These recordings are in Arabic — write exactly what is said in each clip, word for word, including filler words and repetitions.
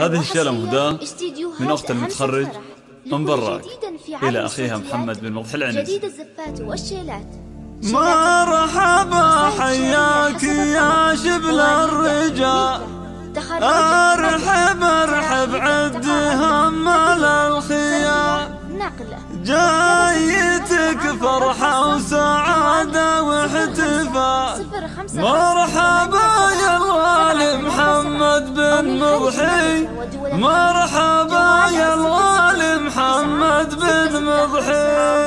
هذه الشالة مهداة من أخت المتخرج من براك إلى أخيها محمد بن مضحي العنيزي. جديد الزفات والشيلات. مرحبا حياك يا شبل الرجال، أرحب أرحب عدهم على الخيال، جايتك فرحة وسعادة واحتفال. مرحبا يا الغالي محمد بن مضحي، مرحبا يا الغالي محمد بن مضحي.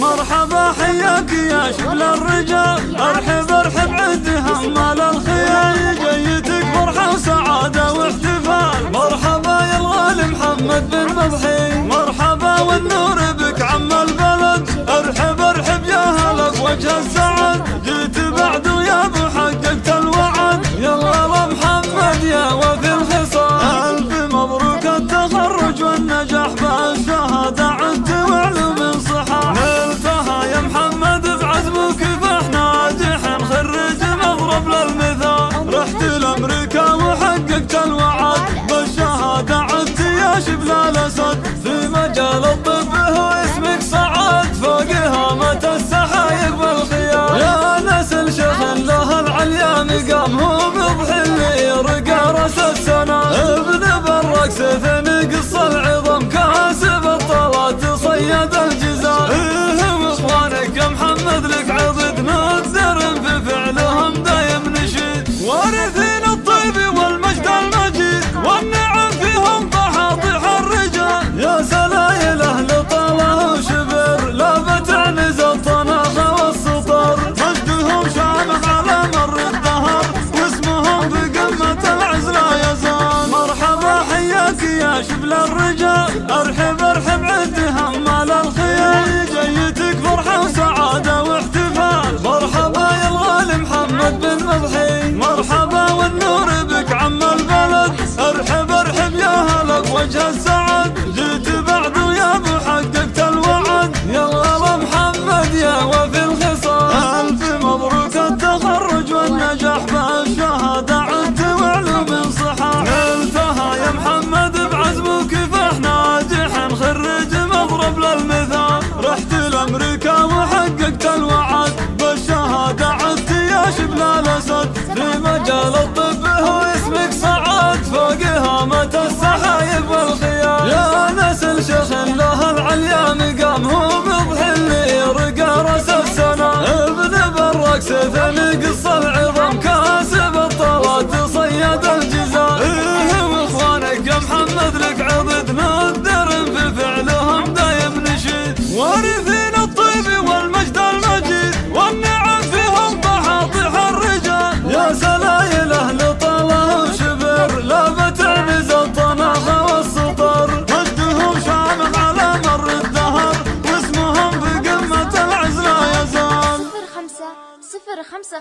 مرحبا حياك يا شبل الرجال، أرحب أرحب عدهم مال الخيال، جايتك فرحة وسعادة واحتفال. مرحبا يا الغالي محمد بن مضحي، مرحبا والنور بك عم البلد، أرحب أرحب يا هلا بوجه السعد، جيت بعد ويا ابو حققت الوعد. يلا يا محمد يا وفي الخصال، ألف مبروك التخرج والنجاح، بالشهادة عدت وعلو من صحة نلتها يا محمد بعزم وكفاح، ناجح خرج مضرب للمثال، رحت لأمريكا وحققت الوعد، بالشهادة عدت يا شبل الأسد، في مجال الطب هو اسمك صعد، فوقها متى السحايق والخيال، يا نسل شخن له العليا مقام، هو مضحي اللي يرقى راس السنة، ابن براك سفن قص العظم، كاسب الطلات صيد الجزال، إيه واخوانك يا محمد لك عضد، مقدر في فعلهم دايم نشيد، وارثين الطيب والمجد المجيد، والنعم فيهم طحاطيح الرجال، يا سلايل أهل طاله وشبر، لابت عنز الطناخة والسطر، مجدهم شامخ على مر الدهر، واسمهم بقمة العز لا يزال. مرحبا حياك يا شبل الرجال، أرحب أرحب عدهم مال الخيال، جيتك فرحة وسعادة واحتفال. مرحبا يا الغالي محمد بن مضحي، مرحبا والنور بك عم البلد، أرحب أرحب يا هلا بوجه السعد، جيت بعد ويا ابو حققت الوعد. يلا محمد يا وفي الخصال، ألف مبروك التخرج والنجاح، بالشهادة عدت وعلو من صحة نلتها يا محمد بعزم وكفاح، ناجح خرج مضرب للمثال، رحت لأمريكا وحققت الوعد، بالشهادة عدت يا شبل الأسد، في مجال الطب هو اسمك صعد، فوقها متى السحايب والخيال، يا نسل شخن له العليا مقام، هو مضحي اللي يرقى راس السنة، ابن براك سفن قص